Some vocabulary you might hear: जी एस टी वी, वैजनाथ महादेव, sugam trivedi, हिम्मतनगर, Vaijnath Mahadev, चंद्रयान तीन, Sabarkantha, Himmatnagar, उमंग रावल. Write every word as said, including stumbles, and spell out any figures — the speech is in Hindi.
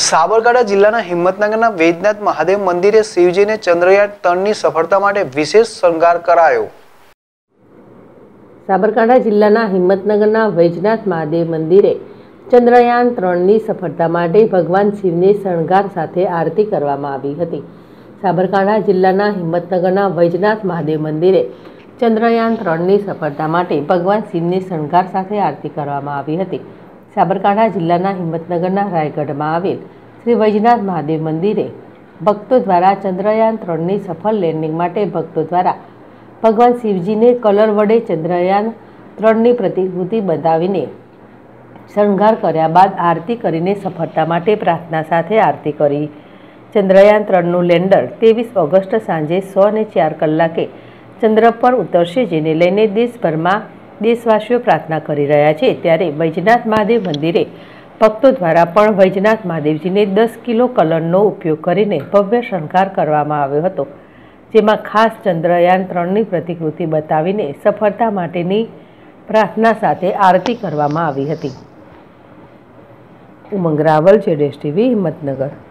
साबरकांठा जिल्लाना हिम्मतनगरना वैजनाथ महादेव मंदिरे शिवजीने चंद्रयान तीन ની સફળતા માટે વિશેષ શણગાર કરાયો। साबरकांठा जिल्लाना हिम्मतनगरना वैजनाथ महादेव मंदिरे चंद्रयान तीन ની સફળતા માટે ભગવાન શિવને શણગાર સાથે આરતી કરવામાં આવી હતી। साबरकांठा जिल्लाना हिम्मतनगरना वैजनाथ महादेव मंदिरे चंद्रयान तीन ની સફળતા માટે ભગવાન શિવને શણગાર સાથે આરતી કરવામાં આવી હતી। साबरकांठा जिल्लाना हिम्मतनगरना रायगढ़ में आवेल श्री वैजनाथ महादेव मंदिरे भक्तों द्वारा चंद्रयान तीन ની सफल लैंडिंग माटे भक्तों द्वारा भगवान शिवजी ने कलर वड़े चंद्रयान तीन ની प्रतिकृति बनावीने शृंगार कर्या बाद आरती करीने सफलता माटे प्रार्थना साथे आरती करी। चंद्रयान तीन नुं लैंडर तेवीस ऑगस्ट सांजे सौ ने चार कलाके चंद्र पर उतरशे, जेने लईने देशभर में देशवासीओ प्रार्थना करी रह्या छे। त्यारे वैजनाथ महादेव मंदिरे भक्तों द्वारा पण वैजनाथ महादेवजीने दस किलो कलरनो उपयोग करीने भव्य शृंगार करवामां आव्यो हतो, जेमां खास चंद्रयान तीन नी प्रतिकृति बतावीने सफलता माटेनी प्रार्थना साथे आरती करवामां आवी हती। उमंग रावल, जी एस टी वी, हिम्मतनगर।